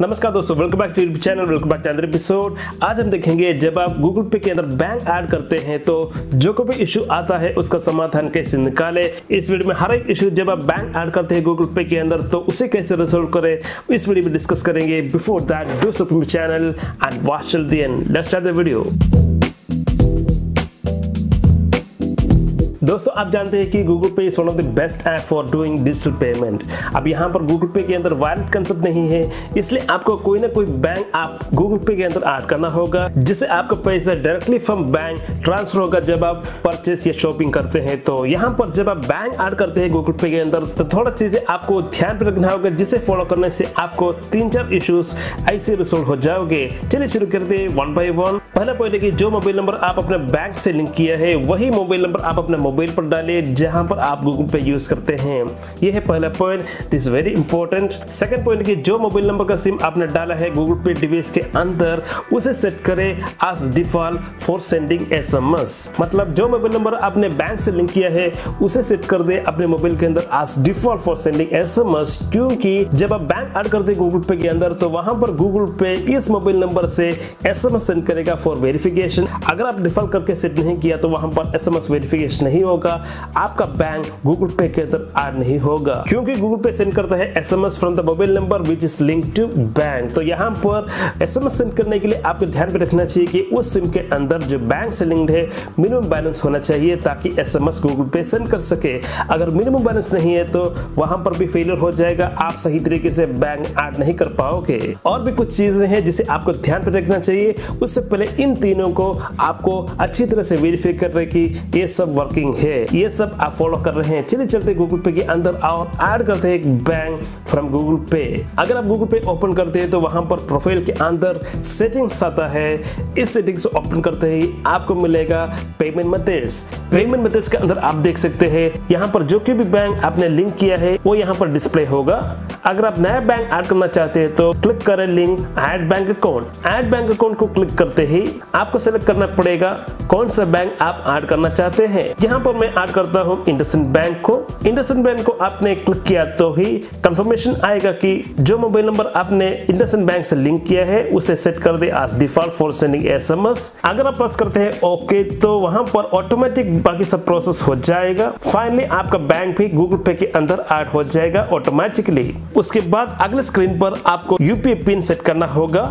नमस्कार दोस्तों, welcome back to YouTube channel, welcome back to another episode. आज हम देखेंगे जब आप गूगल पे के अंदर बैंक ऐड करते हैं तो जो कोई इशू आता है उसका समाधान कैसे निकाले। इस वीडियो में हर एक इशू जब आप बैंक ऐड करते हैं गूगल पे के अंदर तो उसे कैसे रिजॉल्व करें, इस वीडियो में डिस्कस करेंगे। Before that do subscribe channel and watch till the end. Let's start the video. दोस्तों, आप जानते हैं कि Google Pay is one of the best app for doing digital payment. अब यहाँ पर Google Pay के अंदर वॉलेट कंसेप्ट नहीं है, इसलिए आपको कोई ना कोई बैंक आप Google Pay के अंदर ऐड करना होगा जिससे आपका पैसा डायरेक्टली फ्रॉम बैंक ट्रांसफर होगा जब आप परचेस या शॉपिंग करते हैं। तो यहाँ पर जब आप बैंक ऐड करते हैं Google Pay के अंदर तो थोड़ा चीजें आपको ध्यान पर रखना होगा जिसे फॉलो करने से आपको 3-4 इश्यूज ऐसे रिजॉल्व हो जाओगे। चलिए शुरू करते हैं वन बाय वन। पहला पॉइंट है कि जो मोबाइल नंबर आप अपने बैंक से लिंक किया है वही मोबाइल नंबर आप अपने मोबाइल पर डाले जहां पर आप गूगल पे यूज करते हैं। यह है पहला point, this very important. Second point कि जो मोबाइल नंबर का सिम आपने डाला है गूगल पे डिवाइस के अंदर उसे सेट करें as default for sending SMS. मतलब जो मोबाइल नंबर आपने बैंक से लिंक किया है उसे सेट कर दे अपने मोबाइल के अंदर as default for sending SMS, क्योंकि जब आप बैंक ऐड करते हैं गूगल पे के अंदर तो वहां पर गूगल पे इस मोबाइल नंबर से एसएमएस सेंड करेगा फॉर वेरिफिकेशन। अगर आप डिफॉल्ट करके सेट नहीं किया तो वहां पर एसएमएस वेरिफिकेशन नहीं होगा, आपका बैंक गूगल पे के अंदर ऐड नहीं होगा क्योंकि गूगल पे सेंड करता है SMS from the mobile number which is linked to bank. तो यहां पर एसएमएस सेंड करने के लिए आपको ध्यान पे रखना चाहिए कि उस सिम के अंदर जो बैंक से लिंक्ड है मिनिमम बैलेंस होना चाहिए ताकि एसएमएस गूगल पे सेंड कर सके। अगर मिनिमम बैलेंस नहीं है तो वहां पर भी फेलियर हो जाएगा, आप सही तरीके से बैंक ऐड नहीं कर पाओगे। और भी कुछ चीजें हैं जिसे आपको ध्यान पे रखना चाहिए, उससे पहले इन तीनों को आपको अच्छी तरह से वेरीफाई करने की ये सब वर्किंग है, ये सब आप फॉलो कर रहे हैं। चलिए चलते गूगल पे के अंदर और ऐड करते हैं एक बैंक फ्रॉम गूगल पे। अगर आप गूगल पे ओपन करते हैं तो वहां पर प्रोफाइल के अंदर सेटिंग्स आता है, इस सेटिंग्स को ओपन करते ही आपको मिलेगा पेमेंट मेथड्स। पेमेंट मेथड्स के अंदर आप देख सकते हैं यहाँ पर जो कि भी बैंक आपने लिंक किया है वो यहाँ पर डिस्प्ले होगा। अगर आप नया बैंक ऐड करना चाहते हैं तो क्लिक करें link add bank account. Add bank account को क्लिक करते ही आपको सेलेक्ट करना पड़ेगा कौन सा बैंक आप ऐड करना चाहते हैं। यहाँ पर मैं ऐड करता हूँ IndusInd बैंक को। IndusInd बैंक को आपने क्लिक किया तो ही कंफर्मेशन आएगा कि जो मोबाइल नंबर आपने IndusInd बैंक से लिंक किया है उसे सेट कर दे as default for sending SMS. अगर आप प्रेस करते हैं ओके तो वहां पर ऑटोमेटिक बाकी सब प्रोसेस हो जाएगा। फाइनली आपका बैंक भी गूगल पे के अंदर ऐड हो जाएगा ऑटोमेटिकली। उसके बाद अगले स्क्रीन पर आपको यूपीआई पिन सेट करना होगा।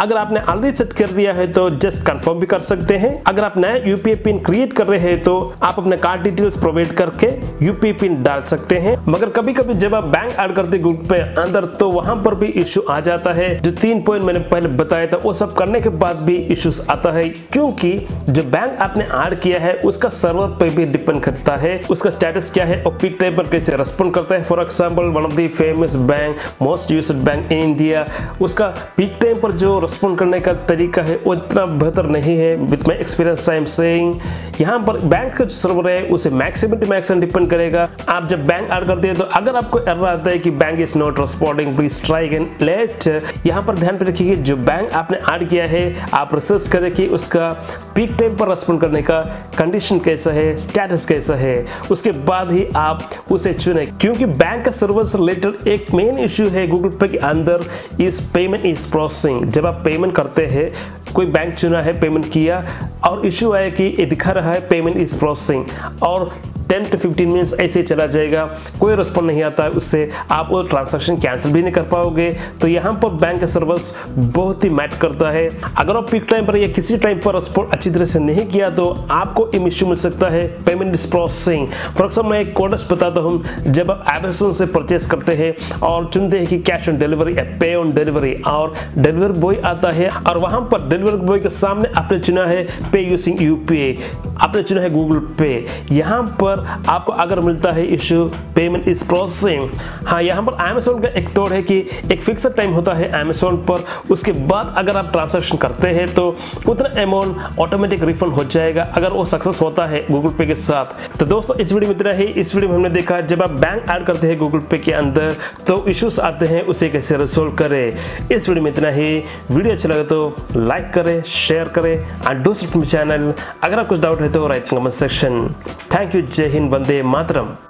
अगर आपने ऑलरेडी सेट कर दिया है तो जस्ट कंफर्म भी कर सकते हैं। अगर आप नया यूपीआई पिन क्रिएट कर रहे हैं तो आप अपने कार्ड डिटेल्स प्रोवाइड करके यूपीआई पिन डाल सकते हैं। मगर कभी कभी जब आप बैंक ऐड करते गूगल पे अंदर तो वहां पर भी इश्यू आ जाता है। जो 3 पॉइंट मैंने पहले बताया था वो सब करने के बाद भी इश्यूज आता है क्योंकि जो बैंक आपने ऐड किया है उसका सर्वर पे भी डिपेंड करता है, उसका स्टेटस क्या है और पीक टाइम पर कैसे रेस्पॉन्ड करता है। For example one of the famous bank, most used bank in India, उसका पीक टाइम पर जो रेस्पॉन्ड करने का तरीका है वो इतना बेहतर नहीं है। With my experience I am saying यहाँ पर बैंक का सर्वर है उसे मैक्सिमम टू मैक्सिमम डिपेंड करेगा। आप जब बैंक ऐड करते हैं तो अगर आपको एरर आता है कि bank is not responding please try again later, यहाँ पर ध्यान पे रखिए कि जो बैंक आपने ऐड किया है आप रिसर्च करें कि उसका पीक टाइम पर रेस्पॉन्ड करने का कंडीशन कैसा है, स्टेटस कैसा है, उसके बाद ही आप उसे चुने। क्योंकि बैंक का सर्वर से रिलेटेड एक मेन इश्यू है गूगल पे के अंदर इज पेमेंट इज प्रोसेसिंग। जब आप पेमेंट करते हैं, कोई बैंक चुना है, पेमेंट किया और इश्यू आया कि ये दिखा रहा है पेमेंट इज प्रोसेसिंग और 10-15 मिनट्स ऐसे चला जाएगा, कोई रिस्पॉन्स नहीं आता है, उससे आप वो ट्रांजैक्शन कैंसिल भी नहीं कर पाओगे। तो यहाँ पर बैंक का सर्विस बहुत ही मैटर करता है। अगर आप पीक टाइम पर या किसी टाइम पर रिस्पॉन्स अच्छी तरह से नहीं किया तो आपको इश्यू मिल सकता है payment is processing. For example मैं एक कोडस बताता हूँ, जब आप Amazon से परचेस करते हैं और चुनते हैं कि कैश ऑन डिलीवरी या पे ऑन डिलीवरी और डिलीवरी बॉय आता है और वहाँ पर डिलीवरी बॉय के सामने आपने चुना है पे यूजिंग यूपीआई, आपने चुना है गूगल पे, यहाँ पर आपको अगर मिलता है इश्यू पेमेंट इज प्रोसेसिंग। हाँ, यहाँ पर Amazon का एक तोड़ है कि एक फिक्स्ड टाइम होता है Amazon पर, उसके बाद अगर आप ट्रांजैक्शन करते हैं तो उतना अमाउंट ऑटोमेटिक रिफंड हो जाएगा अगर वो सक्सेस होता है गूगल पे के साथ। तो दोस्तों इस वीडियो में इतना ही। इस वीडियो में हमने देखा जब आप बैंक ऐड करते हैं गूगल पे के अंदर तो इश्यूज आते हैं, उसे कैसे रिजोल्व करें। इस वीडियो में इतना ही। वीडियो अच्छा लगा तो लाइक करें, शेयर करें एंड डू सब्सक्राइब चैनल। अगर आप कुछ डाउट है तो right comment section. Thank you. जय हिंद, वंदे मातरम।